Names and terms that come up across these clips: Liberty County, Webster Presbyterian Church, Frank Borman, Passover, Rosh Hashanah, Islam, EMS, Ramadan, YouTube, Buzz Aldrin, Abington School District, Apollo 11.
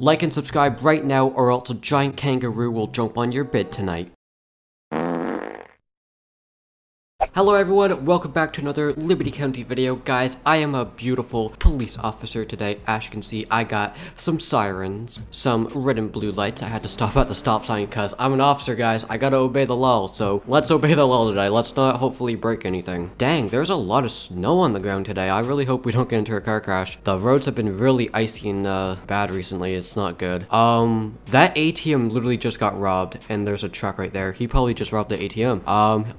Like and subscribe right now or else a giant kangaroo will jump on your bed tonight. Hello everyone, welcome back to another Liberty County video. Guys, I am a beautiful police officer today. As you can see, I got some sirens, some red and blue lights. I had to stop at the stop sign because I'm an officer, guys. I gotta obey the law, so let's obey the law today. Let's not hopefully break anything. Dang, there's a lot of snow on the ground today. I really hope we don't get into a car crash. The roads have been really icy and bad recently. It's not good. That ATM literally just got robbed, and there's a truck right there. He probably just robbed the ATM.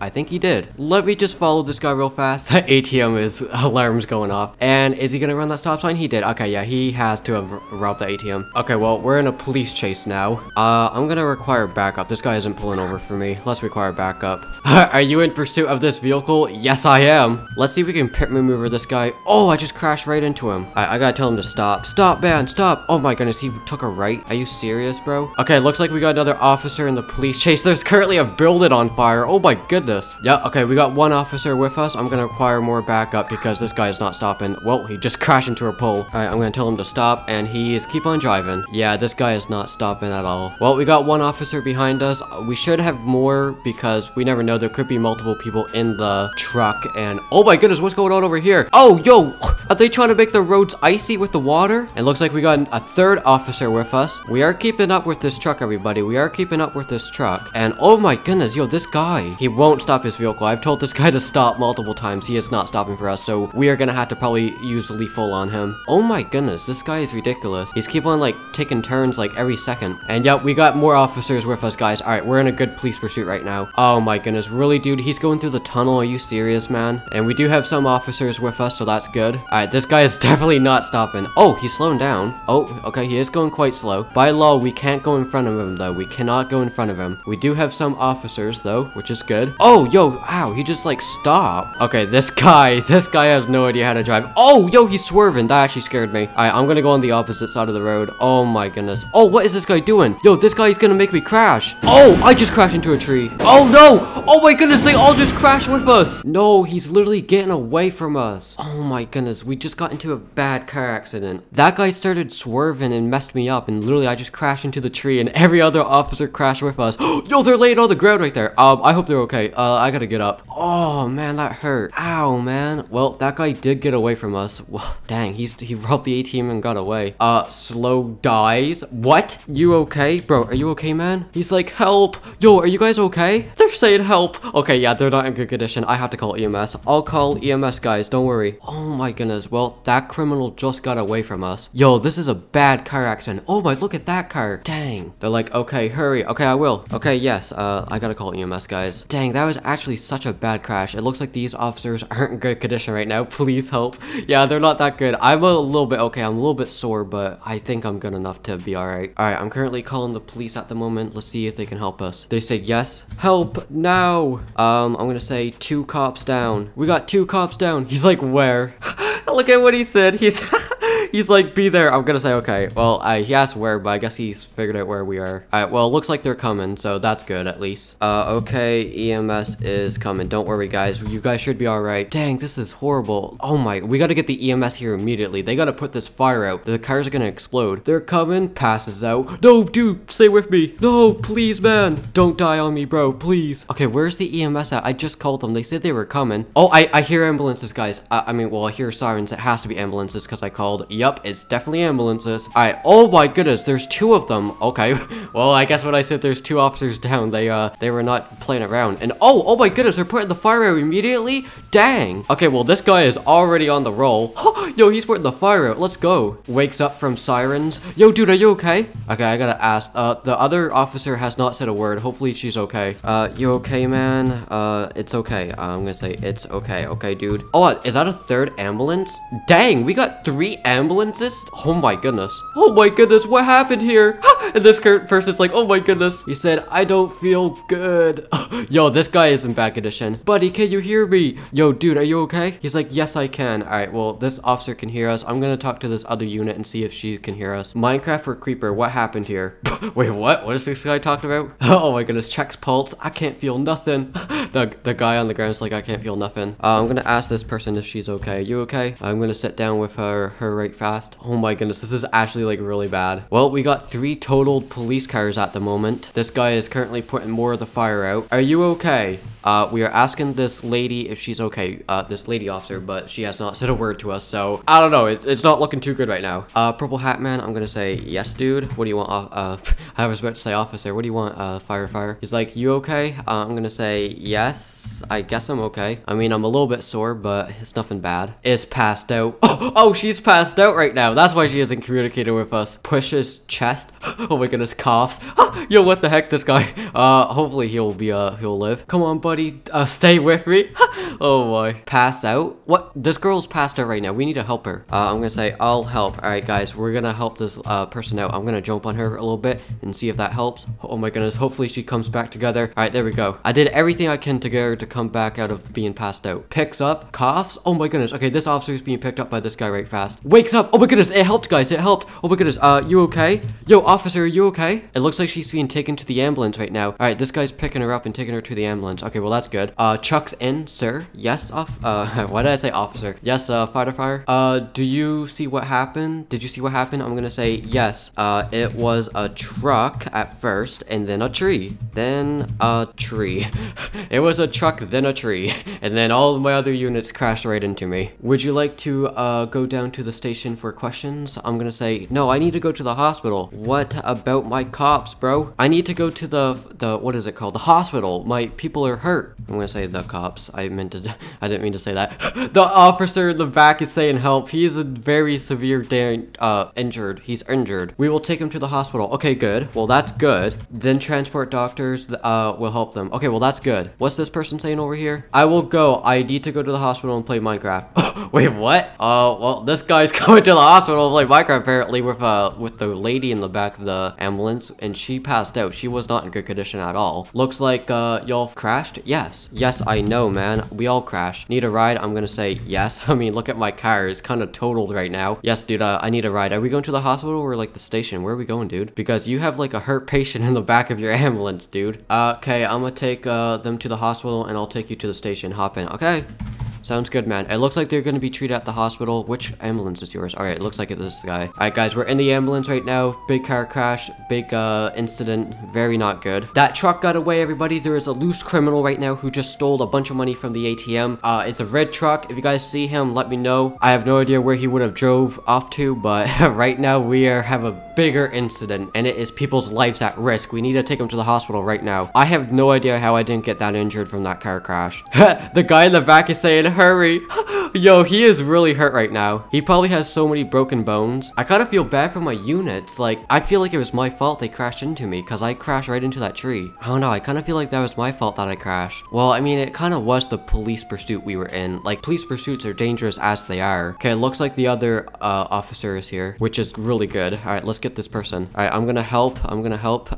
I think he did. Let me just follow this guy real fast. That ATM alarm's going off. And is he gonna run that stop sign? He did. Okay, yeah, he has to have robbed the ATM. Okay, well, we're in a police chase now. I'm gonna require backup. This guy isn't pulling over for me. Let's require backup. Are you in pursuit of this vehicle? Yes, I am. Let's see if we can pit maneuver this guy. Oh, I just crashed right into him. I gotta tell him to stop. Stop, man, stop. Oh my goodness, he took a right. Are you serious, bro? Okay, looks like we got another officer in the police chase. There's currently a building on fire. Oh my goodness. Yeah, okay, we got one officer with us. I'm gonna require more backup because this guy is not stopping. Well, he just crashed into a pole. All right, I'm gonna tell him to stop, and he is keep on driving. Yeah, this guy is not stopping at all. Well, we got one officer behind us. We should have more because we never know. There could be multiple people in the truck, and oh my goodness, what's going on over here? Oh, yo, are they trying to make the roads icy with the water? It looks like we got a third officer with us. We are keeping up with this truck, everybody. We are keeping up with this truck, and oh my goodness, yo, this guy, he won't stop his vehicle. I've told this guy to stop multiple times. He is not stopping for us, so we are gonna have to probably use lethal on him. Oh my goodness, this guy is ridiculous. He's keep on like taking turns like every second. And yep, we got more officers with us, guys. All right, we're in a good police pursuit right now. Oh my goodness, really, dude? He's going through the tunnel. Are you serious, man? And we do have some officers with us, so that's good. All right, this guy is definitely not stopping. Oh, he's slowing down. Oh, okay, he is going quite slow. By law, we can't go in front of him though. We cannot go in front of him. We do have some officers though, which is good. Oh, yo. Wow, he just like stopped. Okay, this guy has no idea how to drive. Oh, yo, he's swerving. That actually scared me. All right, I'm gonna go on the opposite side of the road. Oh my goodness. Oh, what is this guy doing? Yo, this guy is gonna make me crash. Oh, I just crashed into a tree. Oh no. Oh my goodness, they all just crashed with us. No, he's literally getting away from us. Oh my goodness, we just got into a bad car accident. That guy started swerving and messed me up, and literally I just crashed into the tree, and every other officer crashed with us. Yo, they're laying on the ground right there. I hope they're okay. I gotta get up. Oh man, that hurt. Ow, man. Well, that guy did get away from us. Well, dang, he robbed the ATM and got away. Slow dies. What? You okay, bro? Are you okay, man? He's like, help. Yo, are you guys okay? They're saying help. Okay, yeah, they're not in good condition. I have to call EMS. I'll call EMS, guys. Don't worry. Oh my goodness. Well, that criminal just got away from us. Yo, this is a bad car accident. Oh my, look at that car. Dang. They're like, okay, hurry. Okay, I will. Okay, yes. I gotta call EMS, guys. Dang, that was actually such a bad crash. It looks like these officers aren't in good condition right now. Please help. Yeah, they're not that good. I'm a little bit okay. I'm a little bit sore, but I think I'm good enough to be all right. All right, I'm currently calling the police at the moment. Let's see if they can help us. They said yes. Help now. I'm gonna say 2 cops down. We got 2 cops down. He's like, where? Look at what he said. He's he's like, be there. I'm gonna say, okay. Well, he asked where, but I guess he's figured out where we are. All right, well, looks like they're coming, so that's good, at least. Okay, EMS is coming. Don't worry, guys. You guys should be all right. Dang, this is horrible. Oh my, we gotta get the EMS here immediately. They gotta put this fire out. The cars are gonna explode. They're coming, passes out. No, dude, stay with me. No, please, man. Don't die on me, bro, please. Okay, where's the EMS at? I just called them. They said they were coming. Oh, I hear ambulances, guys. I hear sirens. It has to be ambulances because I called. Yup, it's definitely ambulances. All right. Oh my goodness, there's 2 of them. Okay. Well, I guess when I said there's 2 officers down, they were not playing around. And oh my goodness, they're putting the fire out immediately. Dang. Okay, well, this guy is already on the roll. Yo, he's putting the fire out. Let's go. Wakes up from sirens. Yo, dude, are you okay? Okay, I gotta ask. The other officer has not said a word. Hopefully, she's okay. You okay, man? It's okay. I'm gonna say it's okay. Okay, dude. Oh, is that a third ambulance? Dang, we got 3 ambulances. Oh my goodness. Oh my goodness, what happened here? And this person's like, oh my goodness. He said, I don't feel good. Yo, this guy is in bad condition. Buddy, can you hear me? Yo, dude, are you okay? He's like, yes, I can. All right, well, this officer can hear us. I'm gonna talk to this other unit and see if she can hear us. Minecraft or Creeper, what happened here? Wait, what? What is this guy talking about? Oh my goodness, checks pulse. I can't feel nothing. the guy on the ground is like, I can't feel nothing. I'm gonna ask this person if she's okay. Are you okay? I'm gonna sit down with her right fast. Oh my goodness, this is actually like really bad. Well, we got 3 totaled police cars at the moment. This guy is currently putting more of the fire out. Are you okay? We are asking this lady if she's okay, this lady officer, but she has not said a word to us, so I don't know, it's not looking too good right now. Purple Hat Man, I'm gonna say, yes, dude, what do you want, I was about to say officer, what do you want, fire? He's like, you okay? I'm gonna say, yes, I guess I'm okay. I mean, I'm a little bit sore, but it's nothing bad. Is passed out. Oh, she's passed out right now. That's why she isn't communicating with us. Pushes chest. Oh my goodness, coughs. Yo, what the heck, this guy. Hopefully he'll live. Come on, buddy, stay with me. Oh my. Pass out? What? This girl's passed out right now. We need to help her. I'm gonna say, I'll help. All right, guys, we're gonna help this person out. I'm gonna jump on her a little bit and see if that helps. Oh my goodness, hopefully she comes back together. All right, there we go. I did everything I can to get her to come back out of being passed out. Picks up, coughs. Oh my goodness. Okay, this officer is being picked up by this guy right fast. Wakes up. Oh my goodness, it helped, guys. It helped. Oh my goodness. You okay? Yo, officer, are you okay? It looks like she's being taken to the ambulance right now. All right, this guy's picking her up and taking her to the ambulance. Okay, well, that's good. Chuck's in, sir. Yes, why did I say officer? Yes, firefighter. Do you see what happened? Did you see what happened? I'm gonna say yes. It was a truck at first, and then a tree. Then a tree. It was a truck, then a tree. And then all of my other units crashed right into me. Would you like to go down to the station for questions? I'm gonna say, no, I need to go to the hospital. What about my cops, bro? I need to go to the what is it called? The hospital. My people are hurt. I'm gonna say the cops. I didn't mean to say that. The officer in the back is saying help. He's a very severe injured. He's injured. We will take him to the hospital. Okay, good. Well, that's good. Then transport doctors will help them. Okay, well, that's good. What's this person saying over here? I will go. I need to go to the hospital and play Minecraft. Wait, what? Well, this guy's going to the hospital to play Minecraft apparently with the lady in the back of the ambulance, and she passed out. She was not in good condition at all. Looks like y'all crashed. Yes. Yes, I know, man. We all crashed. Need a ride? I'm gonna say yes. I mean, look at my car. It's kind of totaled right now. Yes, dude, I need a ride. Are we going to the hospital or like the station? Where are we going, dude? Because you have like a hurt patient in the back of your ambulance, dude. Okay, I'm gonna take them to the hospital and I'll take you to the station. Hop in. Okay. Sounds good, man. It looks like they're gonna be treated at the hospital. Which ambulance is yours? All right, it looks like it is this guy. All right, guys, we're in the ambulance right now. Big car crash, big incident, very not good. That truck got away, everybody. There is a loose criminal right now who just stole a bunch of money from the ATM. It's a red truck. If you guys see him, let me know. I have no idea where he would have drove off to, but right now we have a bigger incident, and it is people's lives at risk. We need to take him to the hospital right now. I have no idea how I didn't get that injured from that car crash. The guy in the back is saying, hurry. Yo, he is really hurt right now. He probably has so many broken bones. I kind of feel bad for my units. Like, I feel like it was my fault they crashed into me because I crashed right into that tree. I don't know. I kind of feel like that was my fault that I crashed. Well, I mean, it kind of was the police pursuit we were in. Like, police pursuits are dangerous as they are. Okay, it looks like the other officer is here, which is really good. All right, let's get this person. All right, I'm gonna help. I'm gonna help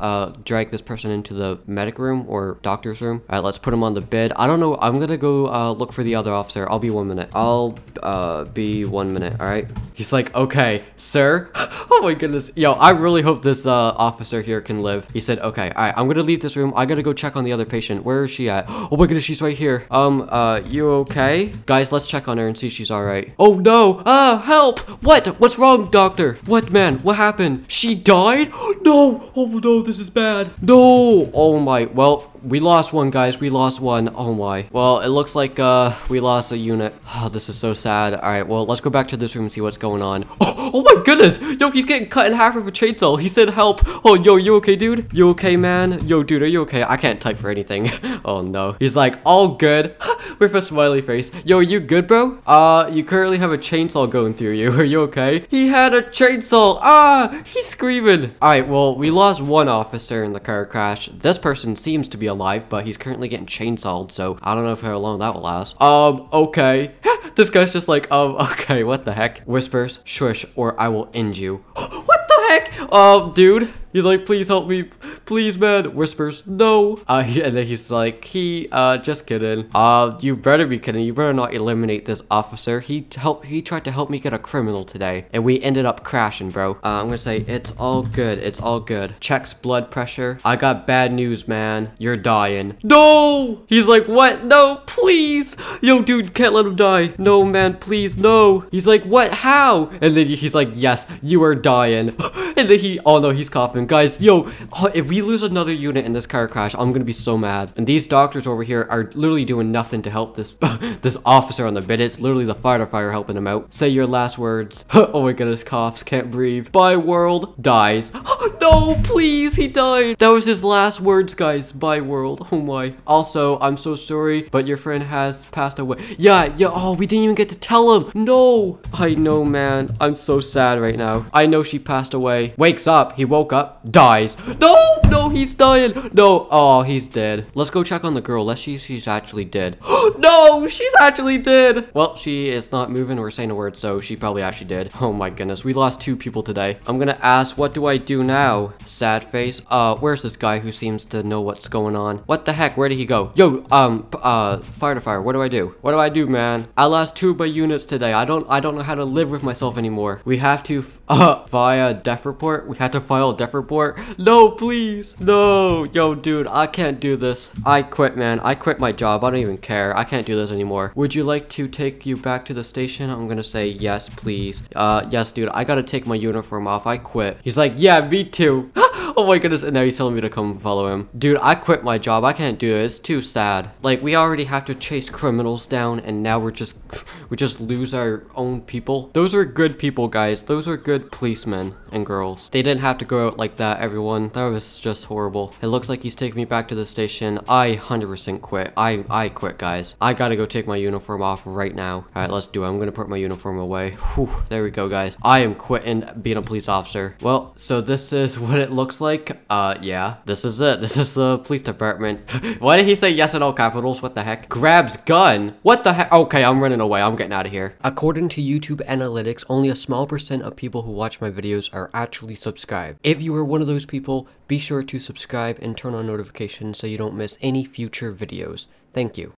drag this person into the medic room or doctor's room. All right, let's put him on the bed. I don't know. I'm gonna go look for the other officer. I'll be 1 minute. I'll be 1 minute. All right, he's like, okay, sir. Oh my goodness. Yo, I really hope this officer here can live. He said okay. All right, I'm gonna leave this room. I gotta go check on the other patient. Where is she at? Oh my goodness, she's right here. You okay, guys? Let's check on her and see she's all right. Oh no. Help. What's wrong, doctor? What, man? What happened? She died? No. Oh no, this is bad. No. Oh my. Well, we lost one, guys. We lost one. Oh my. Well, it looks like we lost a unit. Oh, this is so sad. All right, well, let's go back to this room and see what's going on. Oh my goodness. Yo, he's getting cut in half with a chainsaw. He said help. Oh, yo, you okay, dude? You okay, man? Yo, dude, are you okay? I can't type for anything. Oh no. He's like, all good. With a smiley face. Yo, are you good, bro? You currently have a chainsaw going through you. Are you okay? He had a chainsaw. Ah, he's screaming. All right, well, we lost one officer in the car crash. This person seems to be alive, but he's currently getting chainsawed, so I don't know for how long that will last. Okay. This guy's just like, okay, what the heck? Whispers, shush, or I will end you. What the heck? Dude, he's like, please help me. please, man. Whispers, no. And then he's like, just kidding. You better be kidding. You better not eliminate this officer. He tried to help me get a criminal today, and we ended up crashing, bro. I'm gonna say, it's all good. It's all good. Checks blood pressure. I got bad news, man. You're dying. No! He's like, what? No, please. Yo, dude, can't let him die. No, man, please, no. He's like, what? How? And then he's like, yes, you are dying. And then oh no, he's coughing. Guys, yo, if we lose another unit in this car crash, I'm gonna be so mad. And these doctors over here are literally doing nothing to help this this officer on the bed. It's literally the firefighter helping him out. Say your last words. Oh my goodness, coughs, can't breathe. Bye, world. Dies. No, please, he died. That was his last words, guys. Bye, world. Oh my. Also, I'm so sorry, but your friend has passed away. Yeah, oh, we didn't even get to tell him. No. I know, man. I'm so sad right now. I know she passed away. Wakes up. He woke up. Dies. No, he's dying. No. Oh, he's dead. Let's go check on the girl. Let's see if she's actually dead. No, she's actually dead. Well, she is not moving or saying a word, so she probably actually did. Oh my goodness. We lost two people today. I'm gonna ask, what do I do now? Sad face. Where's this guy who seems to know what's going on? What the heck? Where did he go? Yo, fire to fire. What do I do? What do I do, man? I lost two of my units today. I don't know how to live with myself anymore. We have to via death report. We had to file a death report. No, please. No. Yo, dude, I can't do this. I quit, man. I quit my job. I don't even care. I can't do this anymore. Would you like to take you back to the station? I'm gonna say yes, please. Yes, dude. I gotta take my uniform off. I quit. He's like, yeah, me too. Oh my goodness. And now he's telling me to come follow him. Dude, I quit my job. I can't do it. It's too sad. Like, we already have to chase criminals down, and now we just lose our own people. Those are good people, guys. Those are good policemen and girls. They didn't have to go out like that, everyone. That was just horrible. It looks like he's taking me back to the station. I 100% quit. I quit, guys. I gotta go take my uniform off right now. All right, let's do it. I'm gonna put my uniform away. Whew, there we go, guys. I am quitting being a police officer. Well, so this is what it looks like. Yeah, this is it. This is the police department. Why did he say yes in all capitals? What the heck? Grabs gun. What the heck? Okay, I'm running away. I'm getting out of here. According to YouTube analytics, only a small percent of people who watch my videos are actually subscribed. If you are one of those people, be sure to subscribe and turn on notifications so you don't miss any future videos. Thank you.